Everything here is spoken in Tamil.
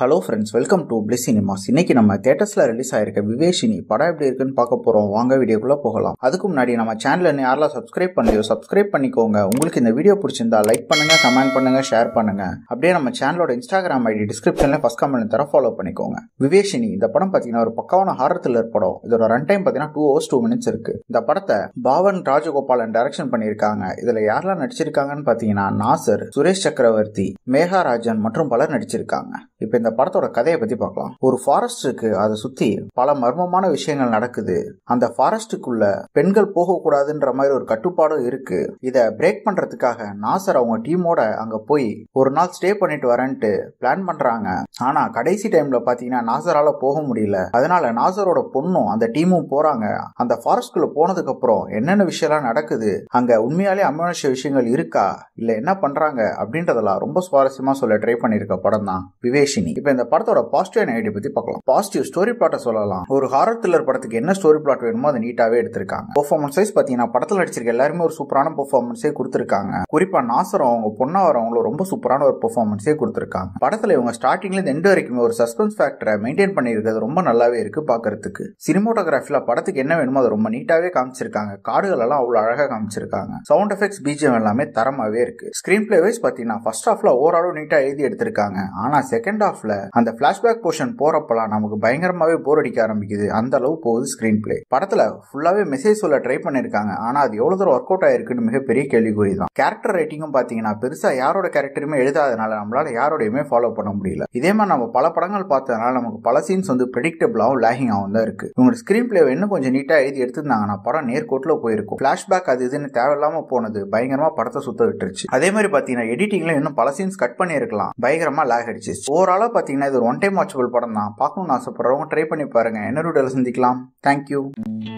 Hello friends, welcome to Bliss Cinemas. இன்னைக்கு நம்ம தியேட்டர்ஸ்ல ரிலீஸ் ஆயிருக்க விவேஷினி படம் எப்படி இருக்குன்னு பார்க்க போறோம். வாங்க வீடியோக்குள்ள போகலாம். அதுக்கு முன்னாடி நம்ம சேனலை யாரெல்லாம் சப்ஸ்கிரைப் பண்ணலையோ சப்ஸ்கிரைப் பண்ணிக்கோங்க. உங்களுக்கு இந்த வீடியோ பிடிச்சிருந்தா லைக் பண்ணுங்க, கமெண்ட் பண்ணுங்க, ஷேர் பண்ணுங்க. அப்படியே நம்ம சேனலோட இன்ஸ்டாகிராம் ஐடி டிஸ்கிரிப்ஷன்ல ஃபர்ஸ்ட் கமெண்ட்ல தர ஃபாலோ பண்ணிக்கோங்க. விவேஷினி இந்த படம் பாத்தீங்கன்னா ஒரு பக்காவான ஹாரர் த்ரில்லர் படம். இதோட ரன் டைம் பாத்தீங்கன்னா 2 hours 2 minutes இருக்கு. இந்த படத்தை பவன் ராஜகோபாலன் டைரக்ஷன் பண்ணியிருக்காங்க. இதுல யாரெல்லாம் நடிச்சிருக்காங்கன்னு பாத்தீங்கன்னா நாசர், சுரேஷ் சக்கரவர்த்தி, மேகா ராஜன் மற்றும் பலர் நடிச்சிருக்காங்க. இப்ப இந்த படத்தோட கதையை பத்தி பார்க்கலாம். ஒரு ஃபாரஸ்ட் இருக்கு. அதை சுத்தி பல மர்மமான விஷயங்கள் நடக்குது. அந்த ஃபாரஸ்டுக்குள்ள பெண்கள் போக கூடாதுன்ற மாதிரி ஒரு கட்டுப்பாடும் இருக்கு. இத பிரேக் பண்றதுக்காக நாசர் அவங்க டீமோட அங்க போய் ஒரு நாள் ஸ்டே பண்ணிட்டு வரேன்ட்டு பிளான் பண்றாங்க. ஆனா கடைசி டைம்ல பாத்தீங்கன்னா நாசரால போக முடியல. அதனால நாசரோட பொண்ணும் அந்த டீமும் போறாங்க. அந்த ஃபாரஸ்ட்குள்ள போனதுக்கு அப்புறம் என்னென்ன விஷயம்லாம் நடக்குது, அங்க உண்மையாலே அமானுஷ்ய விஷயங்கள் இருக்கா இல்ல என்ன பண்றாங்க அப்படின்றதெல்லாம் ரொம்ப சுவாரஸ்யமா சொல்ல ட்ரை பண்ணிருக்க படம் தான் விவேஷினி. இப்ப இந்த படத்தோட பாசிட்டிவ் ஐடியா பத்தி பார்க்கலாம். பாசிட்டிவ் ஸ்டோரி பிளாட்டை சொல்லலாம். ஒரு ஹாரர் த்ரில்லர் படத்துக்கு என்ன ஸ்டோரி பிளாட் வேணுமோ அதை நீட்டாவே எடுத்திருக்காங்க. பெர்ஃபார்மன்ஸ் வைஸ் பாத்தீங்கன்னா படத்துல நடிச்சிருக்க எல்லாருமே ஒரு சூப்பரான பெர்ஃபார்மன்ஸே கொடுத்திருக்காங்க. குறிப்பா நாசர் அவங்க பொண்ணா வரவங்கள ரொம்ப சூப்பரான ஒரு பெர்ஃபார்மன்ஸே கொடுத்திருக்காங்க. படத்துல இவங்க ஸ்டார்டிங்ல இருந்து எண்ட் வரைக்குமே ஒரு சஸ்பென்ஸ் ஃபேக்டரை மெயின்டைன் பண்ணிருக்கிறது ரொம்ப நல்லாவே இருக்கு பாக்குறதுக்கு. சினிமோட்டோகிராஃபில படத்துக்கு என்ன வேணுமோ அதை ரொம்ப நீட்டாவே காமிச்சிருக்காங்க. காடுகள் எல்லாம் அவ்வளவு அழகா காமிச்சிருக்காங்க. சவுண்ட் எஃபெக்ட்ஸ், பிஜிஎம் எல்லாமே தரமாவே இருக்கு. ஸ்கிரீன் பிளே வைஸ் பாத்தீங்கன்னா ஃபர்ஸ்ட் ஹாஃப்ல ஓவராலும் நீட்டா எழுதி எடுத்திருக்காங்க. ஆனா செகண்ட் ஹாஃப் அந்த பிளாஷ்பேக் போர்ஷன் போறப்பலாம் நமக்கு பயங்கரமாவே போர் அடிக்க ஆரம்பிக்குது. அந்த அளவு போகுது ஸ்கிரீன் பிளே. படத்துல ஃபுல்லாவே மெசேஜ் சொல்ல ட்ரை பண்ணிருக்காங்க. ஆனா அது எவ்வளவு தூரம் ஒர்க் அவுட் ஆயிருக்குன்னு மிகப்பெரிய கேள்விக்குறி தான். கேரக்டர் ரைட்டிங்கும் பாத்தீங்கன்னா பெருசா யாரோட கேரக்டருமே எழுதாதனால நம்மளால யாரோடையுமே ஃபாலோ பண்ண முடியல. இதே மாதிரி நம்ம பல படங்கள் பார்த்ததுனால நமக்கு பல சீன்ஸ் வந்து ப்ரெடிக்டபிளாகவும் லேகிங் ஆகும் தான் இருக்கு. உங்களோட ஸ்கிரீன் பிளேவை இன்னும் கொஞ்சம் நீட்டா எழுதி எடுத்திருந்தாங்கன்னா படம் நேர்கோட்டுல போயிருக்கும். பிளாஷ்பேக் அது இதுன்னு தேவையில்லாம போனது பயங்கரமா படத்தை சுத்த விட்டுருச்சு. அதே மாதிரி பாத்தீங்கன்னா எடிட்டிங்ல இன்னும் பல சீன்ஸ் கட் பண்ணி இருக்கலாம். பயங்கரமா லேக் அடிச்சு. ஓவரால் பாத்தீங்கன்னா இது ஒரு ஒன் டைம் வாட்சபிள் படம் தான். பார்க்கணும்னு ஆசைப்படுறவங்க ட்ரை பண்ணி பாருங்க. என்ன வீடியோல சந்திக்கலாம். தேங்க்யூ.